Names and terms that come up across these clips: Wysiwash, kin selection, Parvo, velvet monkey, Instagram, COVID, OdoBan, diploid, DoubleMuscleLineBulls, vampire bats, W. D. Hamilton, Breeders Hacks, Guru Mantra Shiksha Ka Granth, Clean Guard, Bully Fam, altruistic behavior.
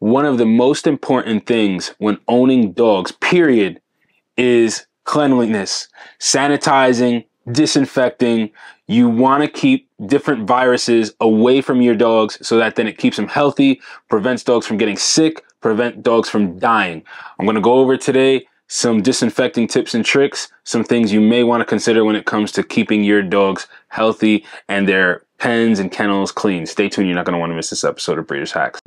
one of the most important things when owning dogs, period, is cleanliness, sanitizing, disinfecting. You want to keep different viruses away from your dogs so that then it keeps them healthy, prevents dogs from getting sick, prevent dogs from dying. I'm going to go over today some disinfecting tips and tricks, some things you may want to consider when it comes to keeping your dogs healthy and their pens and kennels clean. Stay tuned. You're not going to want to miss this episode of Breeders Hacks.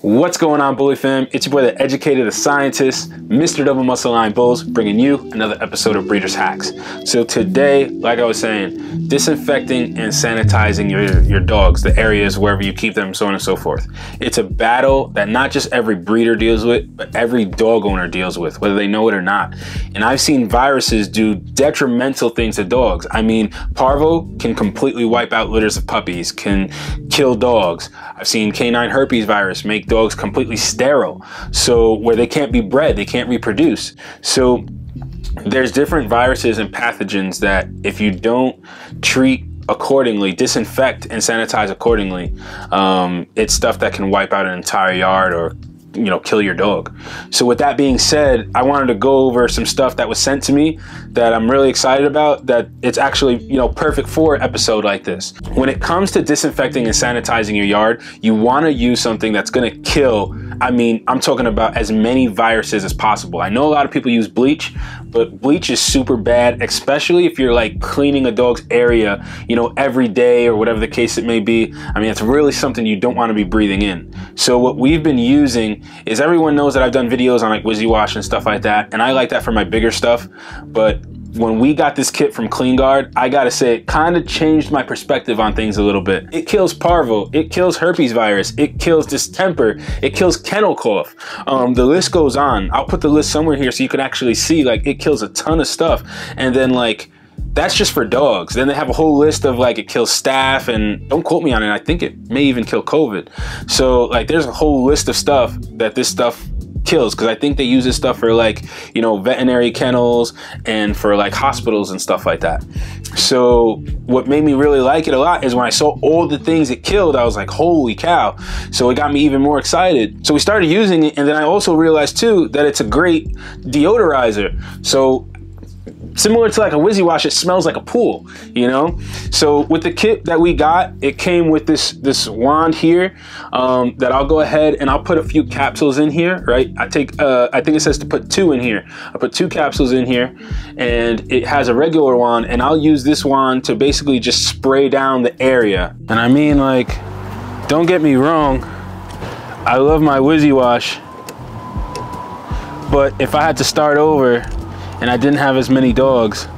What's going on, Bully Fam? It's your boy, the educator, the scientist, Mr. Double Muscle Line Bulls, bringing you another episode of Breeders Hacks. So today, like I was saying, disinfecting and sanitizing your dogs, the areas wherever you keep them, so on and so forth. It's a battle that not just every breeder deals with, but every dog owner deals with, whether they know it or not. And I've seen viruses do detrimental things to dogs. I mean, Parvo can completely wipe out litters of puppies, can kill dogs. I've seen canine herpes virus make dogs completely sterile, so where they can't be bred, they can't reproduce. So there's different viruses and pathogens that if you don't treat accordingly, disinfect and sanitize accordingly, it's stuff that can wipe out an entire yard or, you know, kill your dog. So with that being said, I wanted to go over some stuff that was sent to me that I'm really excited about, that it's actually, you know, perfect for an episode like this. When it comes to disinfecting and sanitizing your yard, you want to use something that's going to kill, I mean, I'm talking about as many viruses as possible. I know a lot of people use bleach, but bleach is super bad, especially if you're like cleaning a dog's area, you know, every day or whatever the case it may be. I mean, it's really something you don't want to be breathing in. So what we've been using is, everyone knows that I've done videos on like Wysiwash and stuff like that, and I like that for my bigger stuff, but when we got this kit from Clean Guard, I gotta say it kind of changed my perspective on things a little bit. It kills parvo, it kills herpes virus, it kills distemper, it kills kennel cough. The list goes on. I'll put the list somewhere here so you can actually see, like, it kills a ton of stuff. And then, like, that's just for dogs. Then they have a whole list of, like, it kills staph, and don't quote me on it, I think it may even kill COVID. So, like, there's a whole list of stuff that this stuff kills, because I think they use this stuff for, like, you know, veterinary kennels and for, like, hospitals and stuff like that. So what made me really like it a lot is when I saw all the things it killed, I was like, holy cow. So it got me even more excited. So we started using it, and then I also realized too that it's a great deodorizer. So similar to like a Wysiwash, it smells like a pool, you know? So with the kit that we got, it came with this wand here that I'll go ahead and I'll put a few capsules in here, right? I think it says to put two in here. I put two capsules in here, and it has a regular wand, and I'll use this wand to basically just spray down the area. And I mean, like, don't get me wrong, I love my Wysiwash, but if I had to start over, and I didn't have as many dogs,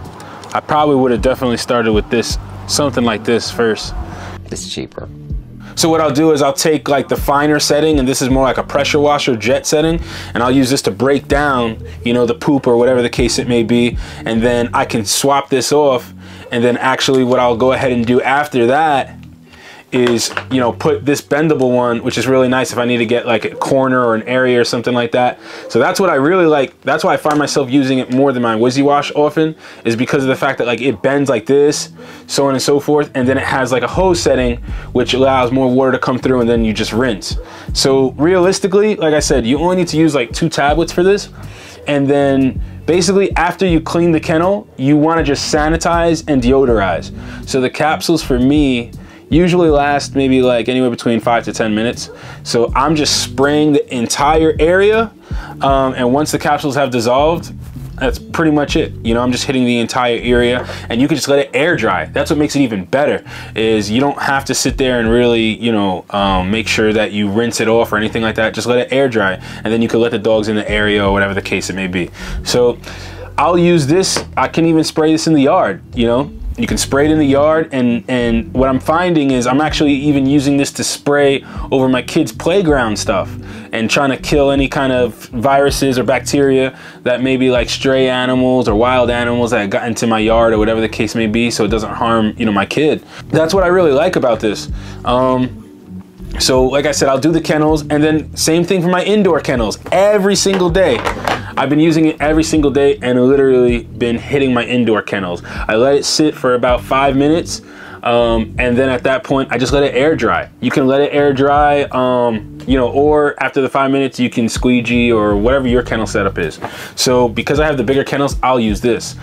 I probably would have definitely started with this, something like this first. It's cheaper. So what I'll do is I'll take like the finer setting, and this is more like a pressure washer jet setting, and I'll use this to break down, you know, the poop or whatever the case it may be. And then I can swap this off. And then actually what I'll go ahead and do after that is, you know, put this bendable one, which is really nice if I need to get like a corner or an area or something like that. So that's what I really like. That's why I find myself using it more than my Wysiwash often, is because of the fact that, like, it bends like this, so on and so forth. And then it has like a hose setting, which allows more water to come through, and then you just rinse. So realistically, like I said, you only need to use like 2 tablets for this. And then basically after you clean the kennel, you want to just sanitize and deodorize. So the capsules for me usually last maybe like anywhere between 5 to 10 minutes. So I'm just spraying the entire area. And once the capsules have dissolved, that's pretty much it. You know, I'm just hitting the entire area, and you can just let it air dry. That's what makes it even better, is you don't have to sit there and really, you know, make sure that you rinse it off or anything like that. Just let it air dry, and then you can let the dogs in the area or whatever the case it may be. So I'll use this. I can even spray this in the yard, you know? You can spray it in the yard, and what I'm finding is I'm actually even using this to spray over my kids' playground stuff and trying to kill any kind of viruses or bacteria that may be like stray animals or wild animals that got into my yard or whatever the case may be, so it doesn't harm, you know, my kid. That's what I really like about this. So like I said, I'll do the kennels, and then same thing for my indoor kennels every single day. I've been using it every single day and literally been hitting my indoor kennels. I let it sit for about 5 minutes, and then at that point I just let it air dry. You can let it air dry, you know, or after the 5 minutes you can squeegee or whatever your kennel setup is. So because I have the bigger kennels, I'll use this.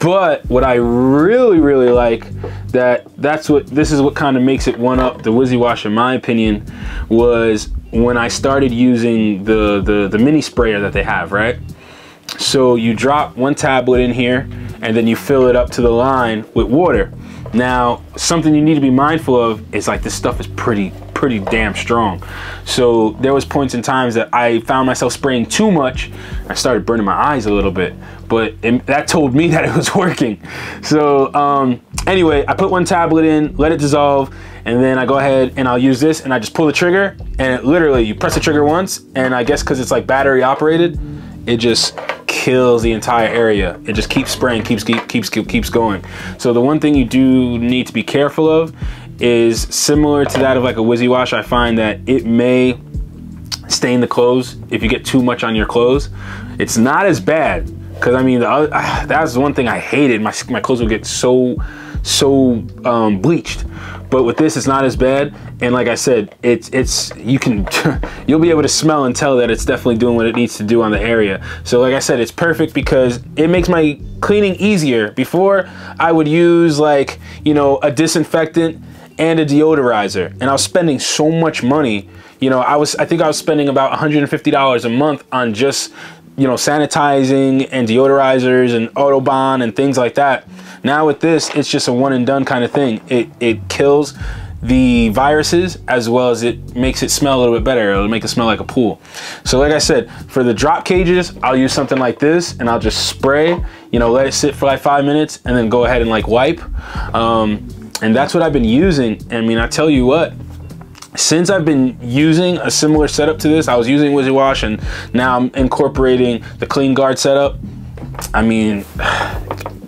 But what I really, really like, this is what kind of makes it one up the Wysiwash in my opinion, was when I started using the mini sprayer that they have, right? So you drop one tablet in here and then you fill it up to the line with water. Now, something you need to be mindful of is like this stuff is pretty damn strong. So there was points in times that I found myself spraying too much. I started burning my eyes a little bit, but that told me that it was working. So anyway, I put one tablet in, let it dissolve, and then I go ahead and I'll use this and I just pull the trigger, and it literally, you press the trigger once, and I guess because it's like battery operated, it just kills the entire area. It just keeps spraying, keeps going. So the one thing you do need to be careful of is similar to that of like a Wysiwash. I find that it may stain the clothes if you get too much on your clothes. It's not as bad, because I mean, that was the one thing I hated. My clothes would get so bleached. But with this, it's not as bad. And like I said, you'll be able to smell and tell that it's definitely doing what it needs to do on the area. So like I said, it's perfect because it makes my cleaning easier. Before, I would use like, you know, a disinfectant and a deodorizer, and I was spending so much money. You know, I think I was spending about $150 a month on just, you know, sanitizing and deodorizers and OdoBan and things like that. Now with this, it's just a one and done kind of thing. It kills the viruses, as well as it makes it smell a little bit better. It'll make it smell like a pool. So like I said, for the drop cages, I'll use something like this, and I'll just spray, you know, let it sit for like 5 minutes, and then go ahead and like wipe. And that's what I've been using. I mean, I tell you what, since I've been using a similar setup to this, I was using Wysiwash and now I'm incorporating the Clean Guard setup. I mean,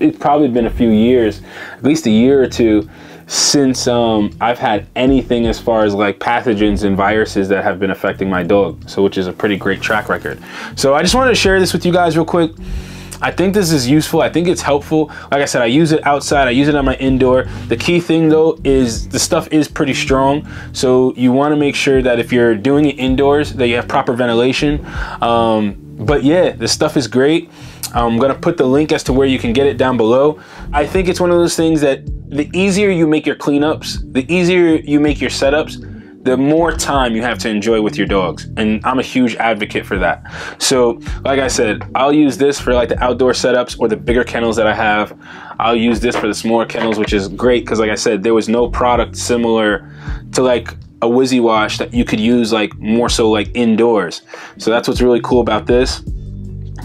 it's probably been a few years, at least a year or two, since I've had anything as far as like pathogens and viruses that have been affecting my dog, so which is a pretty great track record. So I just wanted to share this with you guys real quick. I think this is useful. I think it's helpful. Like I said, I use it outside. I use it on my indoor. The key thing though is the stuff is pretty strong. So you want to make sure that if you're doing it indoors, that you have proper ventilation. But yeah, this stuff is great. I'm going to put the link as to where you can get it down below. I think it's one of those things that the easier you make your cleanups, the easier you make your setups, the more time you have to enjoy with your dogs. And I'm a huge advocate for that. So like I said, I'll use this for like the outdoor setups or the bigger kennels that I have. I'll use this for the smaller kennels, which is great because like I said, there was no product similar to like a Wysiwash that you could use like more so like indoors. So that's what's really cool about this.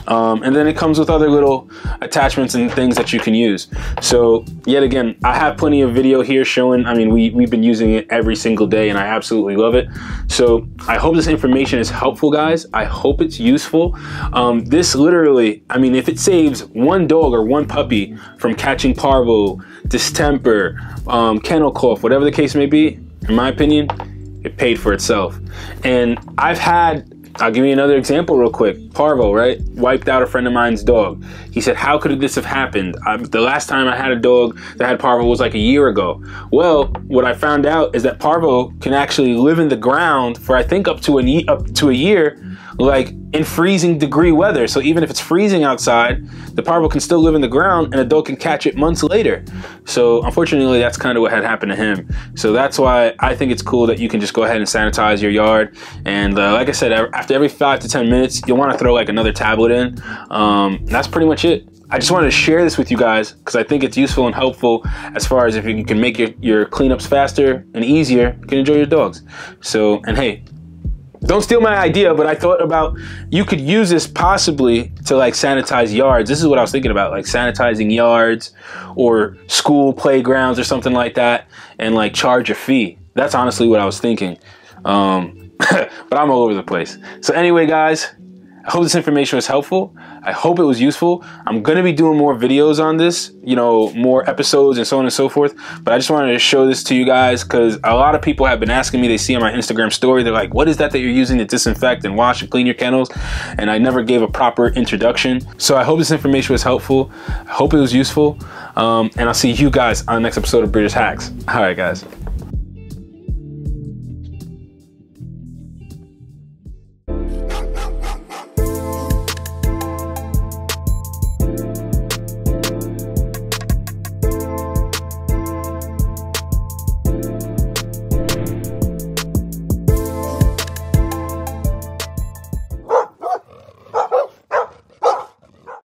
And then it comes with other little attachments and things that you can use. So yet again, I have plenty of video here showing, I mean, we've been using it every single day and I absolutely love it. So I hope this information is helpful, guys. I hope it's useful. This literally, I mean, if it saves one dog or one puppy from catching parvo, distemper, kennel cough, whatever the case may be, in my opinion, it paid for itself. And I'll give you another example real quick. Parvo, right? Wiped out a friend of mine's dog. He said, how could this have happened? The last time I had a dog that had Parvo was like a year ago. Well, what I found out is that Parvo can actually live in the ground for I think up to a year, like in freezing degree weather. So even if it's freezing outside, the Parvo can still live in the ground and a dog can catch it months later. So unfortunately, that's kind of what had happened to him. So that's why I think it's cool that you can just go ahead and sanitize your yard. And like I said, after every 5 to 10 minutes, you'll want to throw like another tablet in. That's pretty much it. I just wanted to share this with you guys because I think it's useful and helpful as far as if you can make your cleanups faster and easier, you can enjoy your dogs. So, and hey, Don't steal my idea, but I thought about, you could use this possibly to like sanitize yards. This is what I was thinking about, like sanitizing yards or school playgrounds or something like that, and like charge a fee. That's honestly what I was thinking. But I'm all over the place. So anyway, guys, I hope this information was helpful. I hope it was useful. I'm going to be doing more videos on this, you know, more episodes and so on and so forth. But I just wanted to show this to you guys because a lot of people have been asking me. They see on my Instagram story, they're like, what is that you're using to disinfect and wash and clean your kennels? And I never gave a proper introduction. So I hope this information was helpful. I hope it was useful. And I'll see you guys on the next episode of Breeders Hacks. All right, guys.